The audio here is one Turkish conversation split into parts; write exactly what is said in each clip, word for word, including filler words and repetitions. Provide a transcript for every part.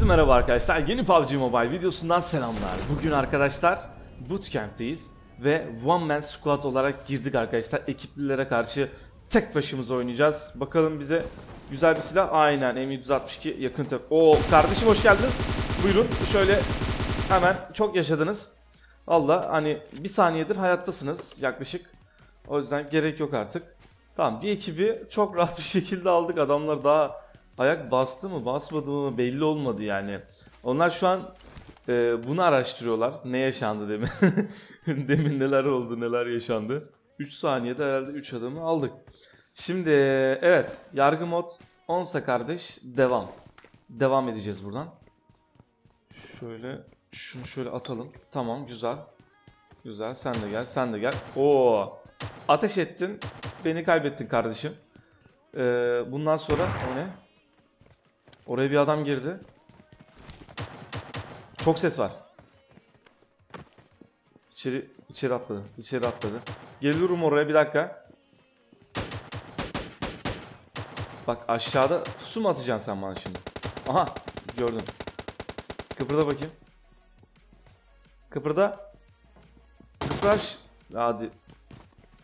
Herkese merhaba arkadaşlar, yeni P U B G Mobile videosundan selamlar. Bugün arkadaşlar bootcamp'teyiz ve one man squad olarak girdik arkadaşlar. Ekiplilere karşı tek başımıza oynayacağız. Bakalım bize güzel bir silah. Aynen M iki altmış iki yakın tepe. Oo kardeşim, hoş geldiniz. Buyurun şöyle, hemen çok yaşadınız. Valla hani bir saniyedir hayattasınız yaklaşık. O yüzden gerek yok artık. Tamam, bir ekibi çok rahat bir şekilde aldık. Adamlar daha ayak bastı mı basmadı mı belli olmadı yani. Onlar şu an e, bunu araştırıyorlar. Ne yaşandı demin. Demin neler oldu, neler yaşandı. üç saniyede herhalde üç adamı aldık. Şimdi evet, yargı mod onsa kardeş devam. Devam edeceğiz buradan. Şöyle şunu şöyle atalım. Tamam, güzel. Güzel, sen de gel, sen de gel. Oo, ateş ettin, beni kaybettin kardeşim. Ee, bundan sonra o ne? Oraya bir adam girdi. Çok ses var. İçeri, içeri atladı. İçeri atladı. Geliyorum oraya, bir dakika. Bak aşağıda pusu mu atacaksın sen bana şimdi? Aha, gördüm. Kıpırda bakayım. Kıpırda. Kıpırdaş. Hadi.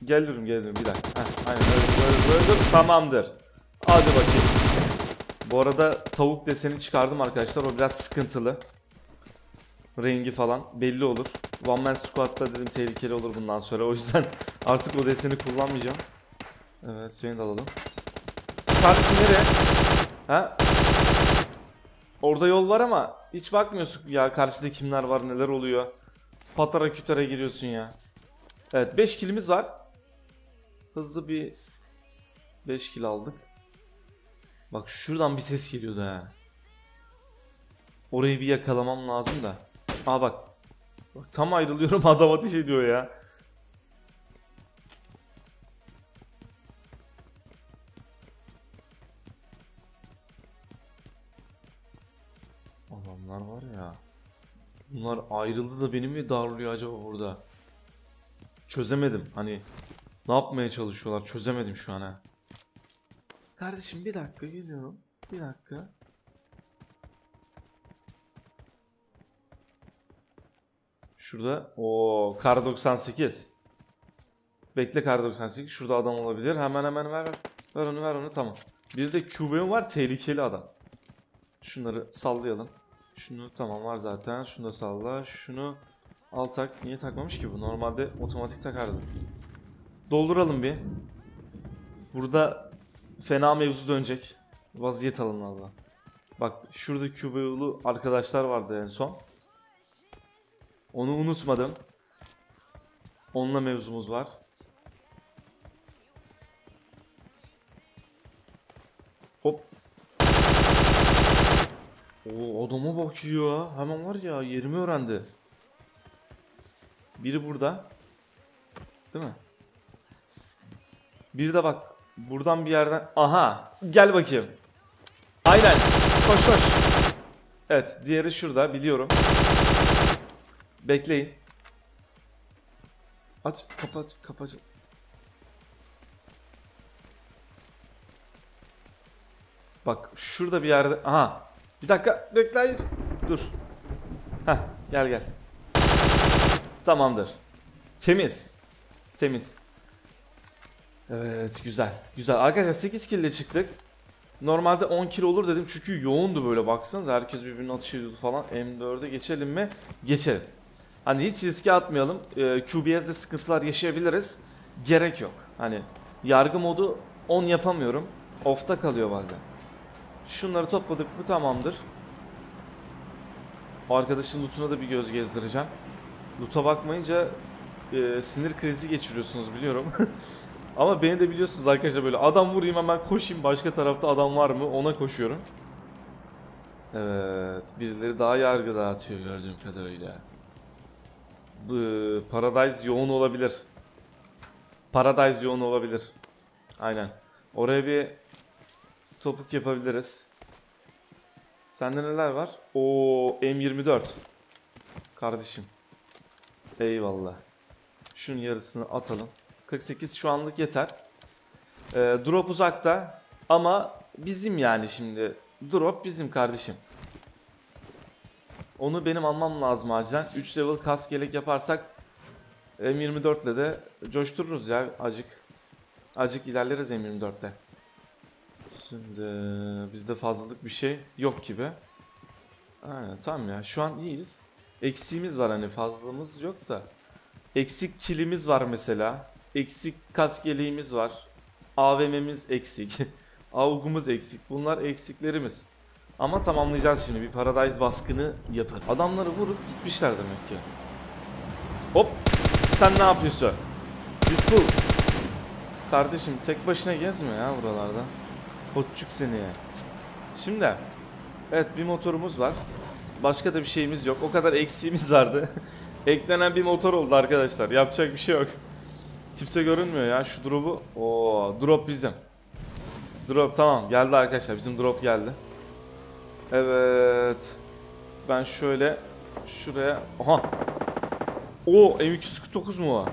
Geliyorum, geliyorum, bir dakika. Heh, aynen öyle, öyle, öyle. Tamamdır. Hadi bakayım. Bu arada tavuk deseni çıkardım arkadaşlar. O biraz sıkıntılı. Rengi falan belli olur. One Man Squad'da dedim tehlikeli olur bundan sonra. O yüzden artık o deseni kullanmayacağım. Evet, seni de alalım. Kardeşim nereye? Ha? Orada yol var ama hiç bakmıyorsun ya. Karşıda kimler var, neler oluyor. Patara kütara giriyorsun ya. Evet, beş kilimiz var. Hızlı bir beş kil aldık. Bak şuradan bir ses geliyordu ha. Orayı bir yakalamam lazım da. Aa bak. Bak tam ayrılıyorum, adam ateş ediyor ya. Adamlar var ya. Bunlar ayrıldı da beni mi darlıyor acaba orada? Çözemedim hani. Ne yapmaya çalışıyorlar çözemedim şu an ha. Kardeşim bir dakika, geliyorum. Bir dakika. Şurada o Kar doksan sekiz. Bekle Kar doksan sekiz. Şurada adam olabilir. Hemen hemen ver. Ver onu, ver onu, tamam. Bir de Q B'm var, tehlikeli adam. Şunları sallayalım. Şunu tamam, var zaten. Şunu da salla. Şunu al tak. Niye takmamış ki bu? Normalde otomatik takardı. Dolduralım bir. Burada fena mevzu dönecek. Vaziyet alın valla. Bak şurada Kübalı arkadaşlar vardı en son. Onu unutmadım. Onunla mevzumuz var. Hop. Oo, adama bakıyor. Hemen var ya, yerimi öğrendi. Biri burada. Değil mi? Bir de bak. Buradan bir yerden... Aha! Gel bakayım. Aynen. Koş koş. Evet. Diğeri şurada. Biliyorum. Bekleyin. Aç. Kapat. Kapat. Bak. Şurada bir yerde... Aha! Bir dakika. Bekleyin. Dur. Heh. Gel gel. Tamamdır. Temiz. Temiz. Evet, güzel güzel arkadaşlar, sekiz kill ile çıktık. Normalde on kill olur dedim çünkü yoğundu böyle, baksanıza herkes birbirine atış ediyordu falan. M dört'e geçelim mi? Geçelim. Hani hiç riske atmayalım. ee, Q B S'de sıkıntılar yaşayabiliriz. Gerek yok. Hani yargı modu on yapamıyorum, off'ta kalıyor bazen. Şunları topladık mı tamamdır. Arkadaşın loot'una da bir göz gezdireceğim. Loot'a bakmayınca e, sinir krizi geçiriyorsunuz biliyorum. Ama beni de biliyorsunuz arkadaşlar, böyle adam vurayım hemen koşayım, başka tarafta adam var mı ona koşuyorum. Evet, birileri daha yargı dağıtıyor gördüğüm kadarıyla. Bu Paradise yoğun olabilir. Paradise yoğun olabilir. Aynen. Oraya bir topuk yapabiliriz. Sende neler var? Oo, M yirmi dört. Kardeşim. Eyvallah. Şunun yarısını atalım. kırk sekiz şu anlık yeter. E, drop uzakta ama bizim yani şimdi. Drop bizim kardeşim. Onu benim almam lazım acilen. üç level kask yelek yaparsak M yirmi dört ile de coştururuz ya acık. Acık ilerleriz M yirmi dört ile. Şimdi bizde fazlalık bir şey yok gibi. Aynen, tamam ya, şu an iyiyiz. Eksiğimiz var, hani fazlamız yok da. Eksik kilimiz var mesela. Eksik kask yeleğimiz var. A V M'miz eksik. Avgumuz eksik. Bunlar eksiklerimiz. Ama tamamlayacağız şimdi. Bir Paradise baskını yapar. Adamları vurup gitmişler demek ki. Hop. Sen ne yapıyorsun? Bitbull. Kardeşim tek başına gezme ya buralarda. Hotçuk seni ya. Şimdi. Evet, bir motorumuz var. Başka da bir şeyimiz yok. O kadar eksiğimiz vardı. Eklenen bir motor oldu arkadaşlar. Yapacak bir şey yok. Kimse görünmüyor ya şu drop'u. Oo, drop bizim. Drop tamam geldi arkadaşlar. Bizim drop geldi. Evet. Ben şöyle şuraya. Aha. Oo, M iki yüz kırk dokuz mu var?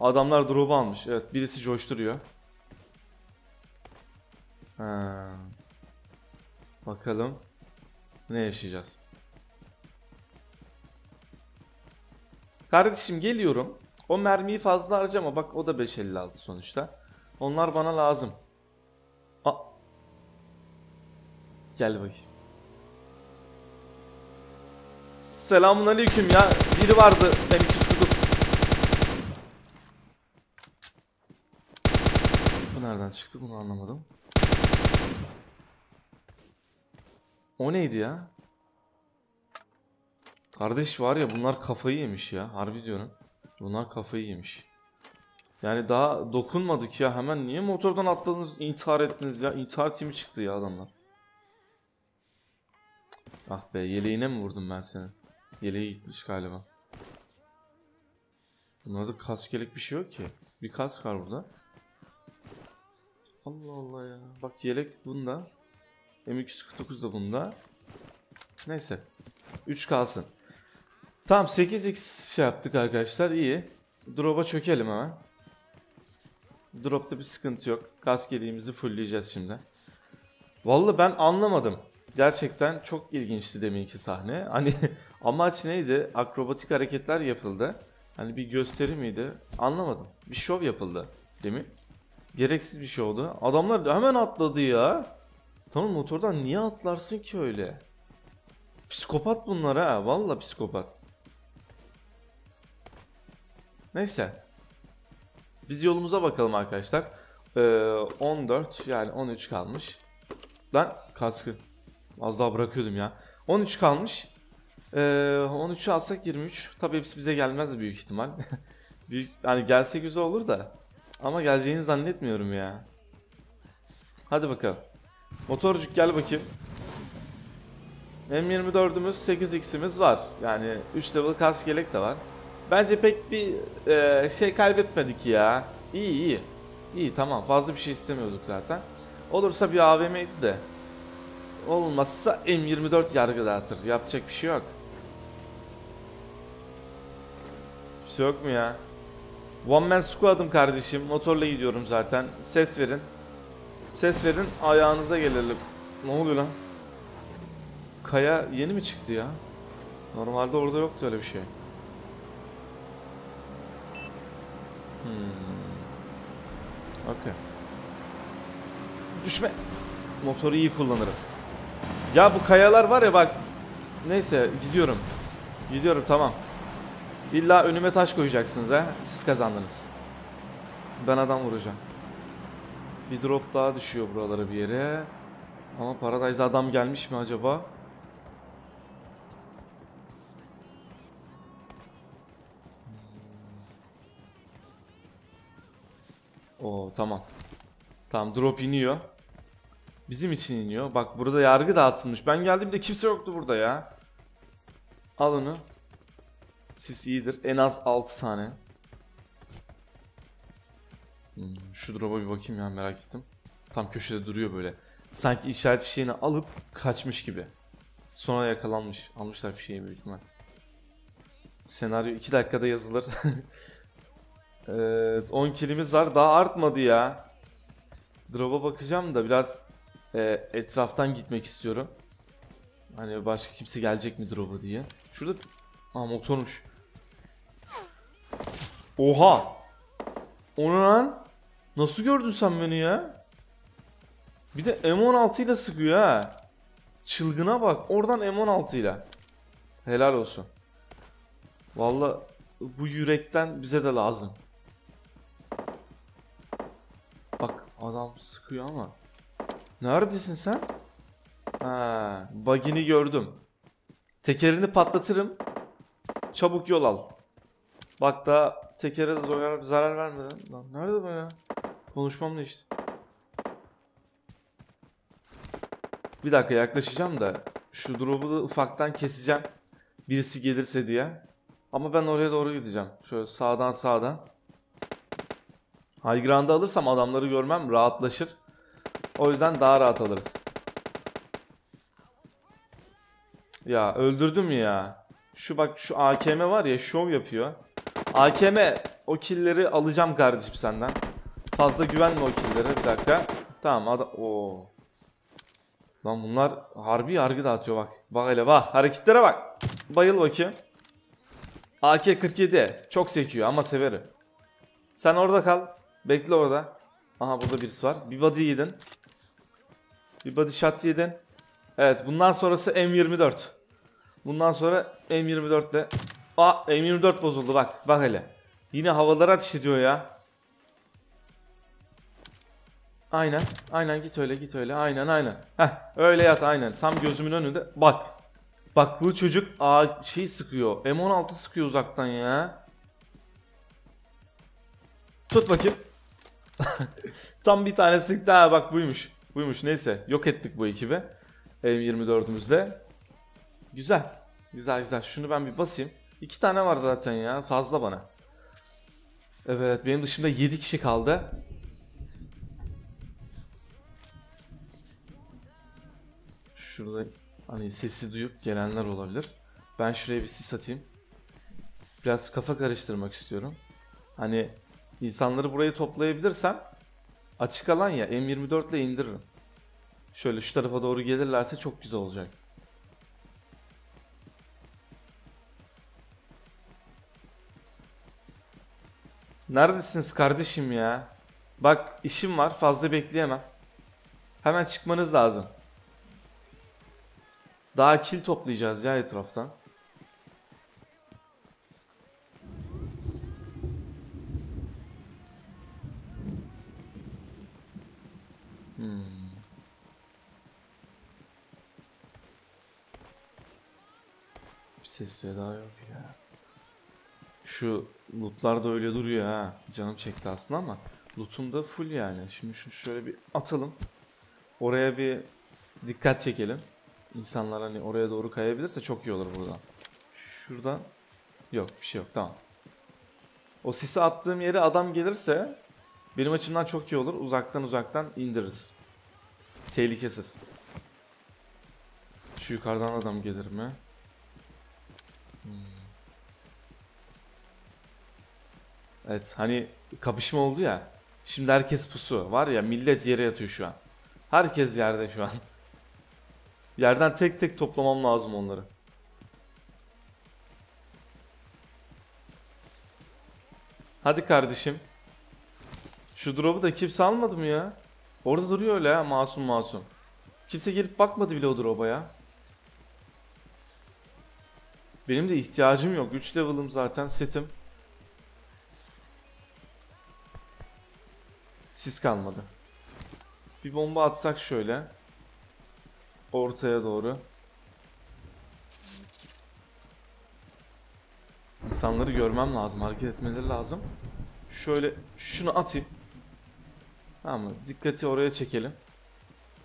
Adamlar drop'u almış. Evet, birisi coşturuyor. Ha. Bakalım ne yaşayacağız. Kardeşim geliyorum. O mermiyi fazla harcama. Bak o da beş elli altı sonuçta. Onlar bana lazım. Aa. Gel bakayım. Selamünaleyküm ya. Biri vardı. M iki yüz kırk dokuz. Bu nereden çıktı? Bunu anlamadım. O neydi ya? Kardeş var ya, bunlar kafayı yemiş ya. Harbi diyorum. Bunlar kafayı yemiş. Yani daha dokunmadık ya. Hemen niye motordan atladınız, intihar ettiniz ya? İntihar timi çıktı ya adamlar. Ah be, yeleğine mi vurdum ben seni? Yeleği gitmiş galiba. Bunlarda kaskelik bir şey yok ki. Bir kask var burada. Allah Allah ya. Bak yelek bunda. M iki yüz kırk dokuz da bunda. Neyse. üç kalsın. Tamam, sekiz x şey yaptık arkadaşlar, iyi. Drop'a çökelim hemen. Drop'ta bir sıkıntı yok. Kask yeleğimizi fullleyeceğiz şimdi. Vallahi ben anlamadım. Gerçekten çok ilginçti deminki sahne. Hani amaç neydi? Akrobatik hareketler yapıldı. Hani bir gösteri miydi? Anlamadım. Bir şov yapıldı demin. Gereksiz bir şey oldu. Adamlar hemen atladı ya. Tamam, motordan niye atlarsın ki öyle? Psikopat bunlar ha. Vallahi psikopat. Neyse. Biz yolumuza bakalım arkadaşlar. Ee, on dört yani on üç kalmış. Ben kaskı az daha bırakıyordum ya. on üç kalmış. Ee, on üçü alsak yirmi üç. Tabii hepsi bize gelmez büyük ihtimal. Büyük, yani gelse güzel olur da. Ama geleceğini zannetmiyorum ya. Hadi bakalım. Motorcuk gel bakayım. M yirmi dördümüz, sekiz x'imiz var. Yani üç level kask yelek de var. Bence pek bir e, şey kaybetmedik ya. İyi iyi. İyi tamam, fazla bir şey istemiyorduk zaten. Olursa bir A V M'ydi de. Olmazsa M yirmi dört yargıda atır. Yapacak bir şey yok. Bir şey yok mu ya? One man squad'ım kardeşim. Motorla gidiyorum zaten. Ses verin. Ses verin, ayağınıza gelelim. Ne oluyor lan? Kaya yeni mi çıktı ya? Normalde orada yoktu öyle bir şey. Hmm. Okay. Düşme. Motoru iyi kullanırım. Ya bu kayalar var ya bak. Neyse gidiyorum. Gidiyorum tamam. İlla önüme taş koyacaksınız ha. Siz kazandınız. Ben adam vuracağım. Bir drop daha düşüyor buralara bir yere. Ama Paradise adam gelmiş mi acaba? Oo tamam. Tamam, drop iniyor. Bizim için iniyor. Bak burada yargı dağıtılmış. Ben geldiğimde kimse yoktu burada ya. Al onu. Sis iyidir. En az altı tane. Şu drop'a bir bakayım ya, merak ettim. Tam köşede duruyor böyle. Sanki işaret fişeğini alıp kaçmış gibi. Sonra yakalanmış. Almışlar fişeği büyük ihtimal. Senaryo iki dakikada yazılır. Evet, on kilimiz var. Daha artmadı ya. Drop'a bakacağım da biraz e, etraftan gitmek istiyorum. Hani başka kimse gelecek mi drop'a diye. Şurada aa, motormuş. Oha. Onan nasıl gördün sen beni ya? Bir de M on altı ile sıkıyor ha. Çılgına bak. Oradan M on altı ile. Helal olsun. Vallahi bu yürekten bize de lazım. Bak adam sıkıyor ama. Neredesin sen? Ha, bug'ini gördüm. Tekerini patlatırım. Çabuk yol al. Bak da tekere de zarar, zarar vermeden. Lan nerede bu ya? Konuşmam da işte. Bir dakika yaklaşacağım da şu drop'u da ufaktan keseceğim. Birisi gelirse diye. Ama ben oraya doğru gideceğim. Şöyle sağdan sağdan. High ground'ı alırsam adamları görmem rahatlaşır. O yüzden daha rahat alırız. Ya öldürdüm ya. Şu bak şu A K M var ya, şov yapıyor. A K M o killleri alacağım kardeşim senden. Fazla güvenme o killere. Bir dakika. Tamam adam. Oo. Lan bunlar harbi yargı dağıtıyor bak. Bak hele bak. Hareketlere bak. Bayıl bakayım. A K kırk yedi. Çok sekiyor ama severim. Sen orada kal. Bekle orada. Aha burada birisi var. Bir body yedin. Bir body shot yedin. Evet bundan sonrası M yirmi dört. Bundan sonra M yirmi dört ile... Aa M yirmi dört bozuldu bak. Bak hele. Yine havalara ateş ediyor ya. Aynen. Aynen git öyle git öyle. Aynen aynen. Heh öyle yat aynen. Tam gözümün önünde. Bak. Bak bu çocuk aa, şey sıkıyor. M on altı sıkıyor uzaktan ya. Tut bakayım. Tam bir tane sıktı. Ha bak buymuş. Buymuş neyse. Yok ettik bu ekibi. M yirmi dört'ümüzle. Güzel. Güzel güzel. Şunu ben bir basayım. İki tane var zaten ya. Fazla bana. Evet. Benim dışımda yedi kişi kaldı. Şurada hani sesi duyup gelenler olabilir. Ben şuraya bir sis atayım. Biraz kafa karıştırmak istiyorum. Hani insanları buraya toplayabilirsem açık alan ya, M yirmi dört ile indiririm. Şöyle şu tarafa doğru gelirlerse çok güzel olacak. Neredesiniz kardeşim ya? Bak işim var, fazla bekleyemem. Hemen çıkmanız lazım. Daha kill toplayacağız ya etraftan. Hmm. Bir ses seda yok ya. Şu lootlar da öyle duruyor ha. Canım çekti aslında ama lootum da full yani. Şimdi şunu şöyle bir atalım. Oraya bir dikkat çekelim. İnsanlar hani oraya doğru kayabilirse çok iyi olur buradan. Şuradan yok bir şey yok, tamam. O sisi attığım yere adam gelirse benim açımdan çok iyi olur. Uzaktan uzaktan indiririz. Tehlikesiz. Şu yukarıdan adam gelir mi? Hmm. Evet hani kapışma oldu ya. Şimdi herkes pusu. Var ya millet yere yatıyor şu an. Herkes yerde şu an. Yerden tek tek toplamam lazım onları. Hadi kardeşim. Şu drop'u da kimse almadı mı ya? Orada duruyor öyle ya, masum masum. Kimse gelip bakmadı bile o drop'a ya. Benim de ihtiyacım yok. üç level'ım zaten, setim. Sis kalmadı. Bir bomba atsak şöyle. Ortaya doğru. İnsanları görmem lazım. Hareket etmeleri lazım. Şöyle şunu atayım. Tamam mı? Dikkati oraya çekelim.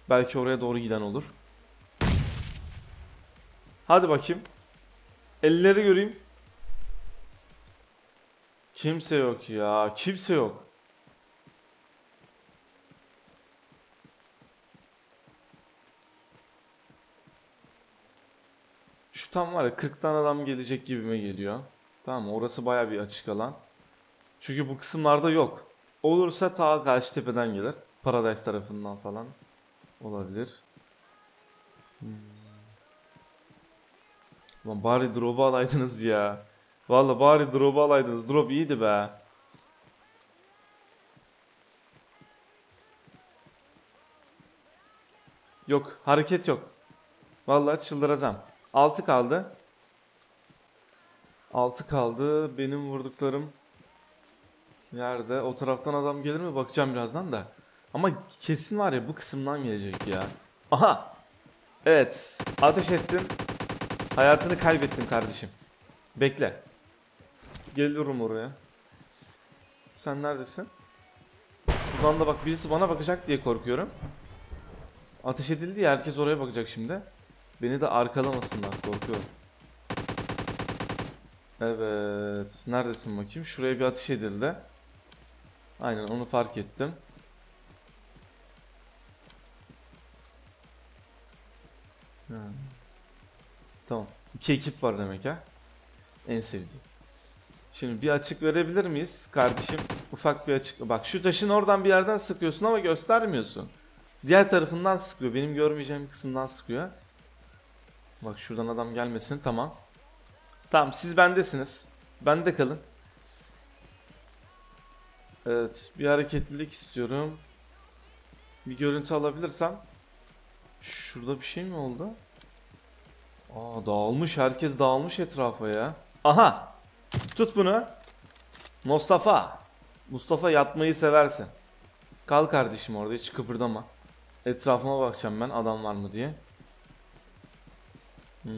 Belki oraya doğru giden olur. Hadi bakayım. Elleri göreyim. Kimse yok ya. Kimse yok. Şu tam var ya kırk tane adam gelecek gibime geliyor. Tamam orası baya bir açık alan. Çünkü bu kısımlarda yok. Olursa ta karşı tepeden gelir. Paradise tarafından falan olabilir. Hmm. Lan bari drop'u alaydınız ya. Vallahi bari drop'u alaydınız. Drop iyiydi be. Yok, hareket yok. Vallahi çıldıracağım. altı kaldı. altı kaldı. Benim vurduklarım nerede? O taraftan adam gelir mi? Bakacağım birazdan da. Ama kesin var ya, bu kısımdan gelecek ya. Aha! Evet. Ateş ettim. Hayatını kaybettim kardeşim. Bekle. Geliyorum oraya. Sen neredesin? Şuradan da bak, birisi bana bakacak diye korkuyorum. Ateş edildi ya, herkes oraya bakacak şimdi. Beni de arkalamasınlar, korkuyorum. Evet. Neredesin bakayım? Şuraya bir ateş edildi. Aynen, onu fark ettim. Hmm. Tamam. İki ekip var demek ha. En sevdiğim. Şimdi bir açık verebilir miyiz kardeşim? Ufak bir açık. Bak, şu taşın oradan bir yerden sıkıyorsun ama göstermiyorsun. Diğer tarafından sıkıyor. Benim görmeyeceğim kısımdan sıkıyor. Bak, şuradan adam gelmesin. Tamam. Tamam, siz bendesiniz. Bende kalın. Evet, bir hareketlilik istiyorum. Bir görüntü alabilirsem. Şurada bir şey mi oldu? Aa, dağılmış. Herkes dağılmış etrafa ya. Aha! Tut bunu. Mustafa. Mustafa, yatmayı seversin. Kal kardeşim orada, hiç kıpırdama. Etrafıma bakacağım ben, adam var mı diye. Hmm.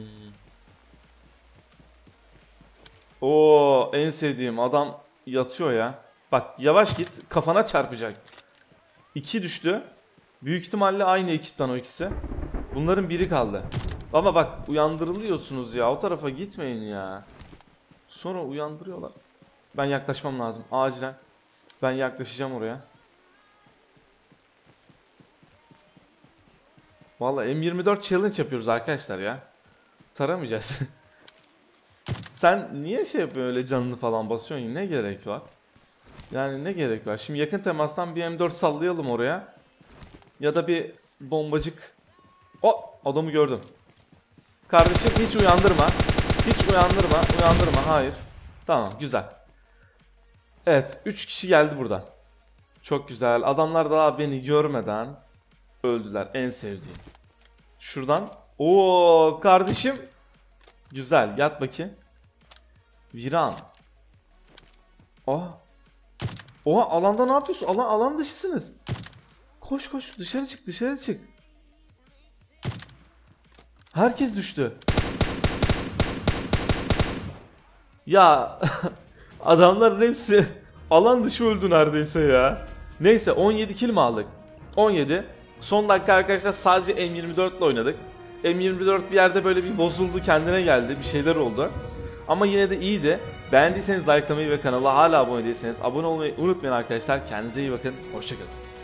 Oo, en sevdiğim adam yatıyor ya. Bak, yavaş git, kafana çarpacak. İki düştü. Büyük ihtimalle aynı ekipten o ikisi. Bunların biri kaldı. Ama bak, uyandırılıyorsunuz ya, o tarafa gitmeyin ya. Sonra uyandırıyorlar. Ben yaklaşmam lazım acilen. Ben yaklaşacağım oraya. Vallahi M yirmi dört challenge yapıyoruz arkadaşlar ya. Taramayacağız. Sen niye şey yapıyorsun, öyle canını falan basıyorsun? Ne gerek var? Yani ne gerek var? Şimdi yakın temastan bir M dört sallayalım oraya. Ya da bir bombacık. Oh, adamı gördüm. Kardeşim hiç uyandırma. Hiç uyandırma, uyandırma. Hayır. Tamam, güzel. Evet, üç kişi geldi buradan. Çok güzel. Adamlar daha beni görmeden öldüler, en sevdiğim. Şuradan. Oo kardeşim. Güzel, yat bakayım. Viran. Oh. Oha, alanda ne yapıyorsun? Alan, alan dışısınız. Koş koş, dışarı çık, dışarı çık. Herkes düştü. Ya adamların hepsi alan dışı öldü neredeyse ya. Neyse, on yedi kill mi aldık? on yedi. Son dakika arkadaşlar, sadece M yirmi dört ile oynadık. M yirmi dört bir yerde böyle bir bozuldu, kendine geldi, bir şeyler oldu. Ama yine de iyiydi. Beğendiyseniz likelamayı ve kanala hala abone değilseniz abone olmayı unutmayın arkadaşlar. Kendinize iyi bakın. Hoşçakalın.